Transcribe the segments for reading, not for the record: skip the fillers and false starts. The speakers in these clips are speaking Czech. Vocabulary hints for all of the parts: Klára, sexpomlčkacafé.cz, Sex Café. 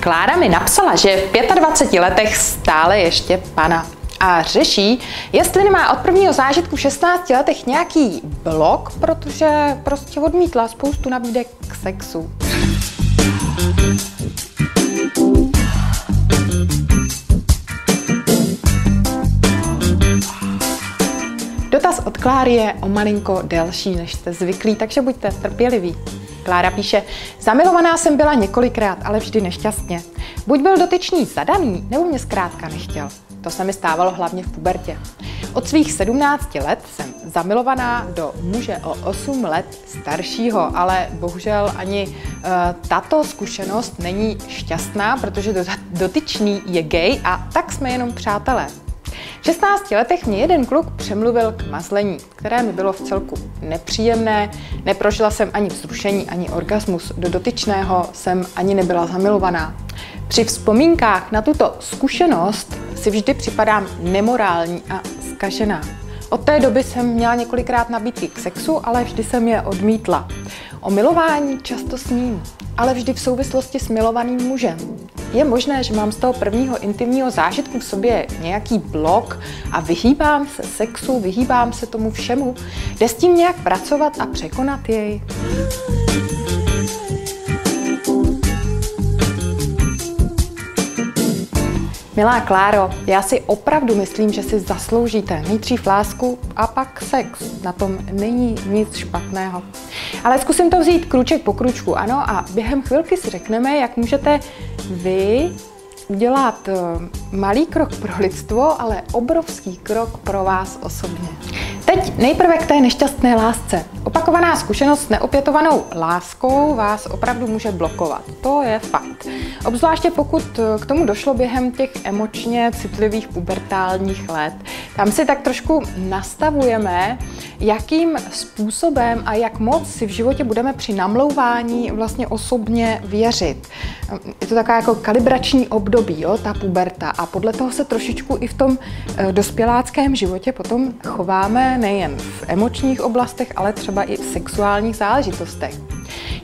Klára mi napsala, že v 25 letech stále ještě pana a řeší, jestli nemá od prvního zážitku v 16 letech nějaký blok, protože prostě odmítla spoustu nabídek k sexu. Dotaz od Kláry je o malinko delší, než jste zvyklí, takže buďte trpěliví. Klára píše, zamilovaná jsem byla několikrát, ale vždy nešťastně. Buď byl dotyčný zadaný, nebo mě zkrátka nechtěl. To se mi stávalo hlavně v pubertě. Od svých 17 let jsem zamilovaná do muže o 8 let staršího, ale bohužel ani tato zkušenost není šťastná, protože dotyčný je gay a tak jsme jenom přátelé. V 16 letech mě jeden kluk přemluvil k mazlení, které mi bylo v celku nepříjemné, neprožila jsem ani vzrušení, ani orgasmus, do dotyčného jsem ani nebyla zamilovaná. Při vzpomínkách na tuto zkušenost si vždy připadám nemorální a zkažená. Od té doby jsem měla několikrát nabídky k sexu, ale vždy jsem je odmítla. O milování často sním, ale vždy v souvislosti s milovaným mužem. Je možné, že mám z toho prvního intimního zážitku v sobě nějaký blok a vyhýbám se sexu, vyhýbám se tomu všemu. Jde s tím nějak pracovat a překonat jej? Milá Kláro, já si opravdu myslím, že si zasloužíte nejdřív lásku a pak sex. Na tom není nic špatného. Ale zkusím to vzít kruček po kručku, ano, a během chvilky si řekneme, jak můžete vy udělat malý krok pro lidstvo, ale obrovský krok pro vás osobně. Teď nejprve k té nešťastné lásce. Opakovaná zkušenost s neopětovanou láskou vás opravdu může blokovat. To je fakt. Obzvláště pokud k tomu došlo během těch emočně citlivých pubertálních let. Tam si tak trošku nastavujeme, jakým způsobem a jak moc si v životě budeme při namlouvání vlastně osobně věřit. Je to taková jako kalibrační období, jo, ta puberta, a podle toho se trošičku i v tom dospěláckém životě potom chováme nejen v emočních oblastech, ale třeba i v sexuálních záležitostech.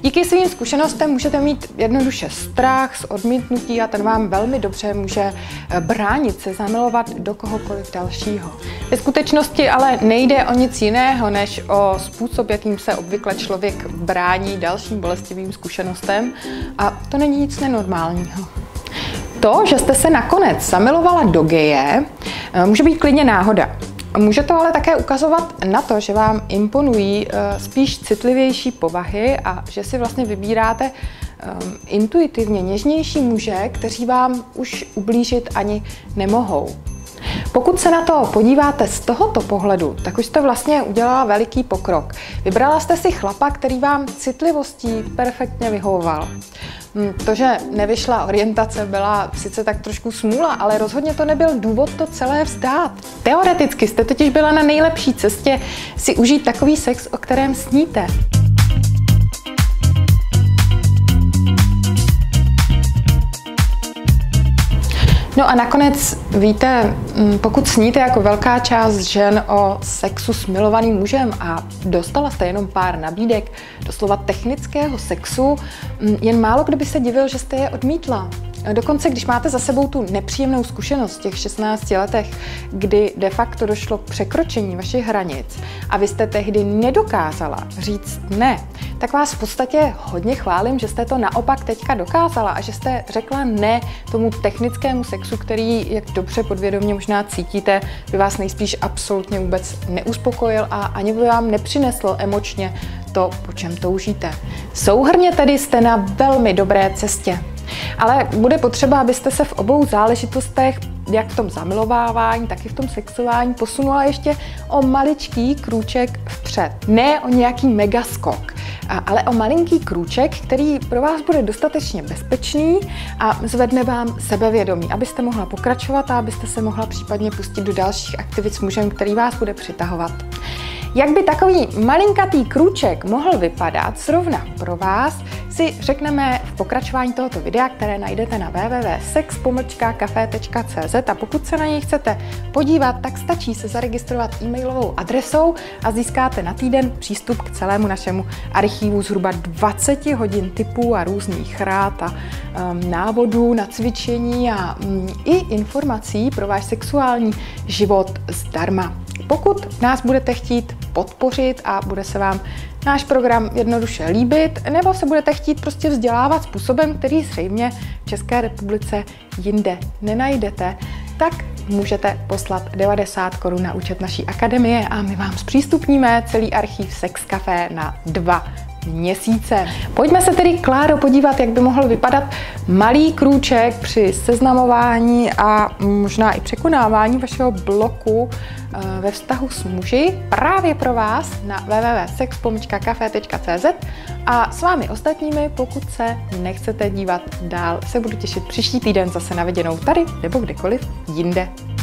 Díky svým zkušenostem můžete mít jednoduše strach z odmítnutí a ten vám velmi dobře může bránit se zamilovat do kohokoliv dalšího. Ve skutečnosti ale nejde o nic jiného, než o způsob, jakým se obvykle člověk brání dalším bolestivým zkušenostem, a to není nic nenormálního. To, že jste se nakonec zamilovala do geje, může být klidně náhoda. Může to ale také ukazovat na to, že vám imponují spíš citlivější povahy a že si vlastně vybíráte intuitivně něžnější muže, kteří vám už ublížit ani nemohou. Pokud se na to podíváte z tohoto pohledu, tak už jste vlastně udělala veliký pokrok. Vybrala jste si chlapa, který vám citlivostí perfektně vyhovoval. To, že nevyšla orientace, byla sice tak trošku smůla, ale rozhodně to nebyl důvod to celé vzdát. Teoreticky jste totiž byla na nejlepší cestě si užít takový sex, o kterém sníte. No a nakonec, víte, pokud sníte jako velká část žen o sexu s milovaným mužem a dostala jste jenom pár nabídek doslova technického sexu, jen málo kdo by se divil, že jste je odmítla. Dokonce, když máte za sebou tu nepříjemnou zkušenost v těch 16 letech, kdy de facto došlo k překročení vašich hranic a vy jste tehdy nedokázala říct ne, tak vás v podstatě hodně chválím, že jste to naopak teďka dokázala a že jste řekla ne tomu technickému sexu, který, jak dobře podvědomě možná cítíte, by vás nejspíš absolutně vůbec neuspokojil a ani by vám nepřinesl emočně to, po čem toužíte. Souhrnně tedy jste na velmi dobré cestě. Ale bude potřeba, abyste se v obou záležitostech, jak v tom zamilovávání, tak i v tom sexování, posunula ještě o maličký krůček vpřed. Ne o nějaký megaskok, ale o malinký krůček, který pro vás bude dostatečně bezpečný a zvedne vám sebevědomí, abyste mohla pokračovat a abyste se mohla případně pustit do dalších aktivit s mužem, který vás bude přitahovat. Jak by takový malinkatý krůček mohl vypadat zrovna pro vás, si řekneme v pokračování tohoto videa, které najdete na www.sexpomlčkacafé.cz, a pokud se na něj chcete podívat, tak stačí se zaregistrovat e-mailovou adresou a získáte na týden přístup k celému našemu archivu zhruba 20 hodin tipů a různých rád a návodů na cvičení a i informací pro váš sexuální život zdarma. Pokud nás budete chtít podpořit a bude se vám náš program jednoduše líbit, nebo se budete chtít prostě vzdělávat způsobem, který zřejmě v České republice jinde nenajdete, tak můžete poslat 90 korun na účet naší akademie a my vám zpřístupníme celý archív Sex Café na 2 měsíce. Pojďme se tedy, Kláro, podívat, jak by mohl vypadat malý krůček při seznamování a možná i překonávání vašeho bloku ve vztahu s muži právě pro vás na www.sexpomlčkacafé.cz, a s vámi ostatními, pokud se nechcete dívat dál, se budu těšit příští týden zase, na viděnou tady nebo kdekoliv jinde.